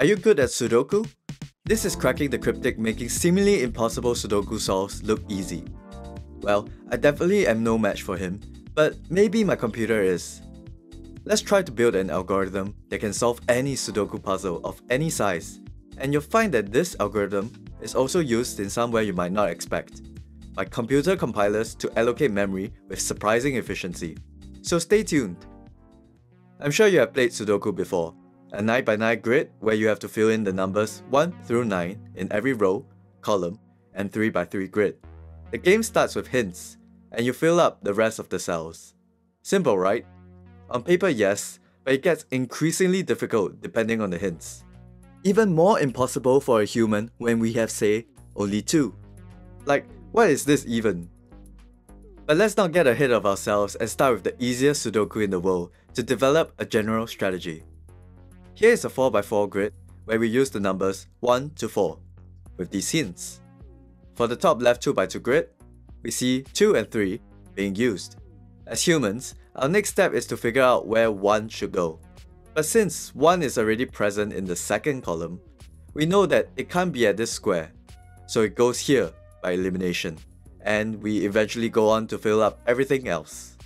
Are you good at Sudoku? This is Cracking the Cryptic, making seemingly impossible Sudoku solves look easy. Well, I definitely am no match for him, but maybe my computer is. Let's try to build an algorithm that can solve any Sudoku puzzle of any size, and you'll find that this algorithm is also used in somewhere you might not expect, by computer compilers to allocate memory with surprising efficiency. So stay tuned! I'm sure you have played Sudoku before, a 9x9 grid where you have to fill in the numbers 1 through 9 in every row, column, and 3x3 grid. The game starts with hints, and you fill up the rest of the cells. Simple, right? On paper, yes, but it gets increasingly difficult depending on the hints. Even more impossible for a human when we have, say, only 2. Like, what is this even? But let's not get ahead of ourselves and start with the easiest Sudoku in the world to develop a general strategy. Here is a 4x4 grid where we use the numbers 1 to 4 with these hints. For the top left 2x2 grid, we see 2 and 3 being used. As humans, our next step is to figure out where 1 should go. But since 1 is already present in the second column, we know that it can't be at this square, so it goes here by elimination, and we eventually go on to fill up everything else.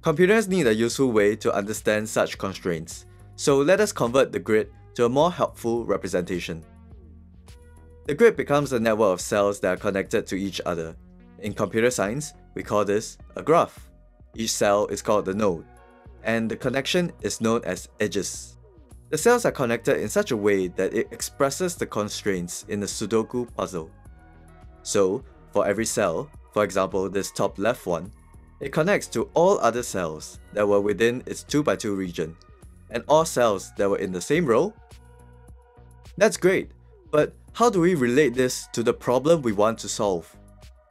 Computers need a useful way to understand such constraints, so let us convert the grid to a more helpful representation. The grid becomes a network of cells that are connected to each other. In computer science, we call this a graph. Each cell is called the node, and the connection is known as edges. The cells are connected in such a way that it expresses the constraints in the Sudoku puzzle. So, for every cell, for example this top left one, it connects to all other cells that were within its 2x2 region, and all cells that were in the same row. That's great, but how do we relate this to the problem we want to solve?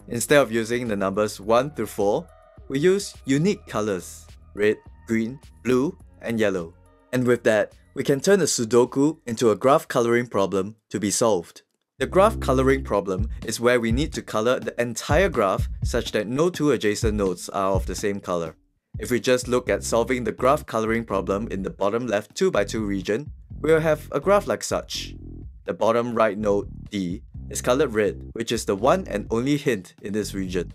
Instead of using the numbers 1 through 4, we use unique colors, red, green, blue, and yellow. And with that, we can turn a Sudoku into a graph coloring problem to be solved. The graph coloring problem is where we need to color the entire graph such that no two adjacent nodes are of the same color. If we just look at solving the graph coloring problem in the bottom left 2x2 region, we'll have a graph like such. The bottom right node, D, is colored red, which is the one and only hint in this region.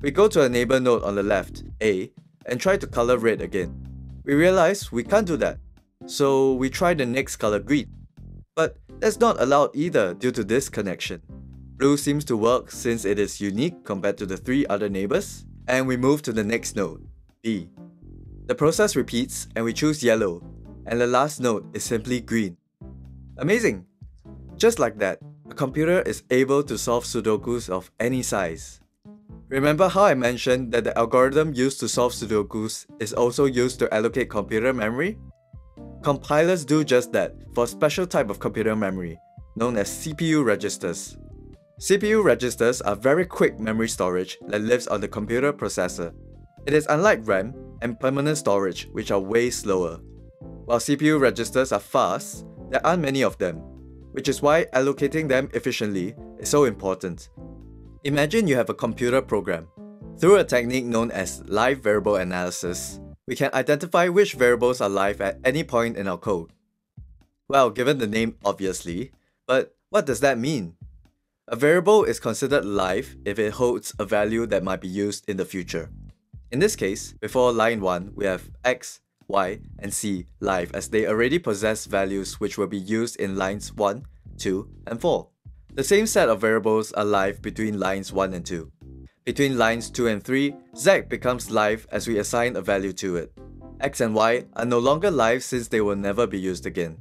We go to a neighbor node on the left, A, and try to color red again. We realize we can't do that, so we try the next color, green. But that's not allowed either due to this connection. Blue seems to work since it is unique compared to the three other neighbors, and we move to the next node, B. The process repeats and we choose yellow, and the last node is simply green. Amazing! Just like that, a computer is able to solve Sudokus of any size. Remember how I mentioned that the algorithm used to solve Sudokus is also used to allocate computer memory? Compilers do just that for a special type of computer memory, known as CPU registers. CPU registers are very quick memory storage that lives on the computer processor. It is unlike RAM and permanent storage, which are way slower. While CPU registers are fast, there aren't many of them, which is why allocating them efficiently is so important. Imagine you have a computer program. Through a technique known as Live-Variable Analysis, we can identify which variables are live at any point in our code. Well, given the name obviously, but what does that mean? A variable is considered live if it holds a value that might be used in the future. In this case, before line 1, we have x, y, and c live as they already possess values which will be used in lines 1, 2, and 4. The same set of variables are live between lines 1 and 2. Between lines 2 and 3, z becomes live as we assign a value to it. X and y are no longer live since they will never be used again.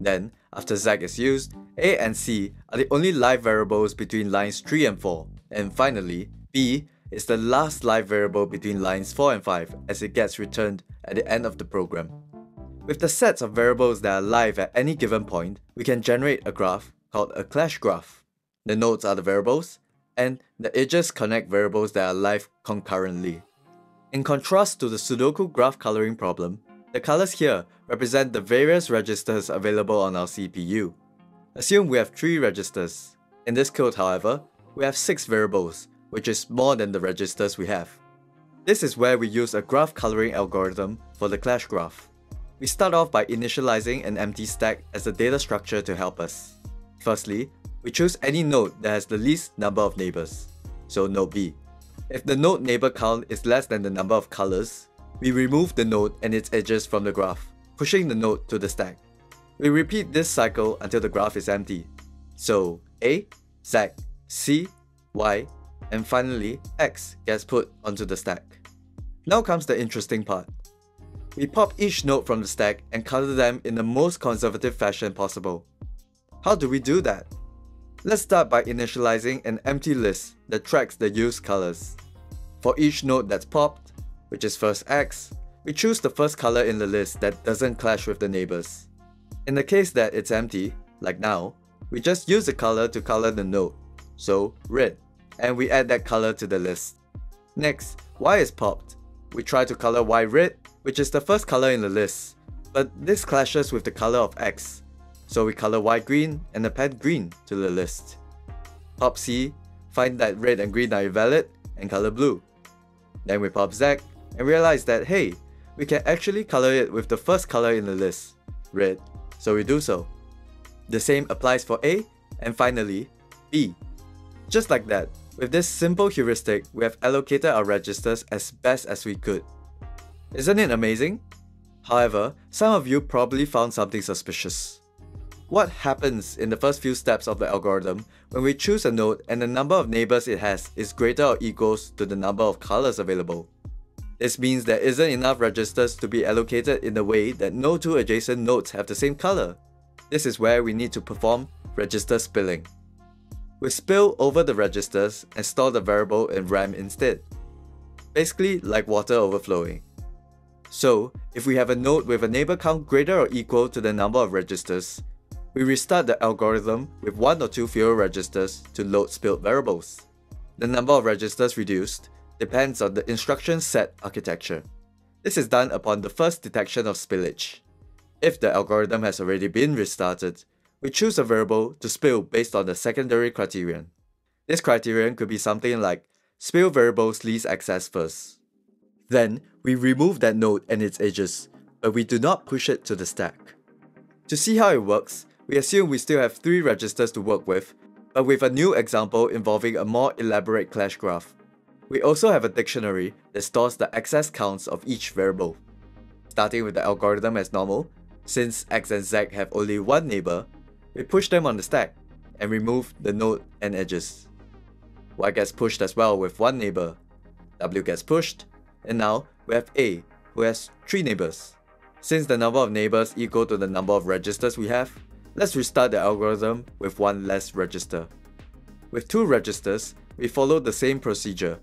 Then, after z is used, a and c are the only live variables between lines 3 and 4. And finally, b is the last live variable between lines 4 and 5 as it gets returned at the end of the program. With the sets of variables that are live at any given point, we can generate a graph called a Clash Graph. The nodes are the variables, and the edges connect variables that are live concurrently. In contrast to the Sudoku graph coloring problem, the colors here represent the various registers available on our CPU. Assume we have 3 registers. In this code, however, we have 6 variables, which is more than the registers we have. This is where we use a graph coloring algorithm for the Clash Graph. We start off by initializing an empty stack as the data structure to help us. Firstly, we choose any node that has the least number of neighbors, so node B. If the node neighbor count is less than the number of colors, we remove the node and its edges from the graph, pushing the node to the stack. We repeat this cycle until the graph is empty. So A, Z, C, Y, and finally X gets put onto the stack. Now comes the interesting part. We pop each node from the stack and color them in the most conservative fashion possible. How do we do that? Let's start by initializing an empty list that tracks the used colors. For each node that's popped, which is first X, we choose the first color in the list that doesn't clash with the neighbors. In the case that it's empty, like now, we just use the color to color the node, so red, and we add that color to the list. Next, Y is popped. We try to color Y red, which is the first color in the list, but this clashes with the color of X. So we color Y green and append green to the list. Pop C, find that red and green are invalid, and color blue. Then we pop Z, and realize that hey, we can actually color it with the first color in the list, red, so we do so. The same applies for A, and finally, B. Just like that, with this simple heuristic, we have allocated our registers as best as we could. Isn't it amazing? However, some of you probably found something suspicious. What happens in the first few steps of the algorithm when we choose a node and the number of neighbors it has is greater or equals to the number of colors available? This means there isn't enough registers to be allocated in a way that no two adjacent nodes have the same color. This is where we need to perform register spilling. We spill over the registers and store the variable in RAM instead. Basically like water overflowing. So, if we have a node with a neighbor count greater or equal to the number of registers, we restart the algorithm with one or two fewer registers to load spilled variables. The number of registers reduced depends on the instruction set architecture. This is done upon the first detection of spillage. If the algorithm has already been restarted, we choose a variable to spill based on the secondary criterion. This criterion could be something like spill variables least access first. Then, we remove that node and its edges, but we do not push it to the stack. To see how it works, we assume we still have three registers to work with, but with a new example involving a more elaborate clash graph. We also have a dictionary that stores the access counts of each variable. Starting with the algorithm as normal, since X and Z have only one neighbor, we push them on the stack and remove the node and edges. Y gets pushed as well with one neighbor, W gets pushed, and now we have A, who has three neighbors. Since the number of neighbors equal to the number of registers we have, let's restart the algorithm with one less register. With two registers, we follow the same procedure,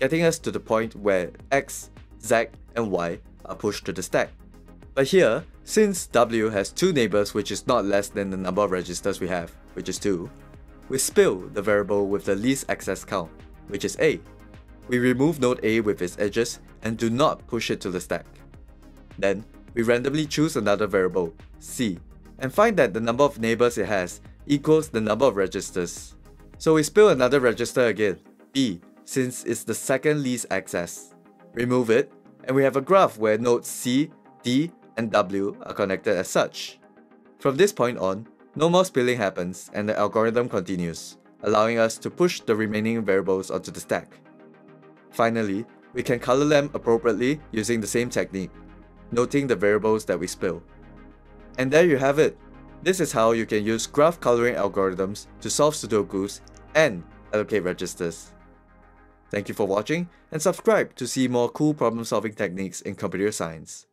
getting us to the point where X, Z, and Y are pushed to the stack. But here, since W has two neighbors which is not less than the number of registers we have, which is 2, we spill the variable with the least access count, which is A. We remove node A with its edges and do not push it to the stack. Then, we randomly choose another variable, C, and find that the number of neighbors it has equals the number of registers. So we spill another register again, B, since it's the second least access. Remove it, and we have a graph where nodes C, D, and W are connected as such. From this point on, no more spilling happens and the algorithm continues, allowing us to push the remaining variables onto the stack. Finally, we can color them appropriately using the same technique, noting the variables that we spill. And there you have it! This is how you can use graph coloring algorithms to solve sudokus and allocate registers. Thank you for watching and subscribe to see more cool problem solving techniques in computer science.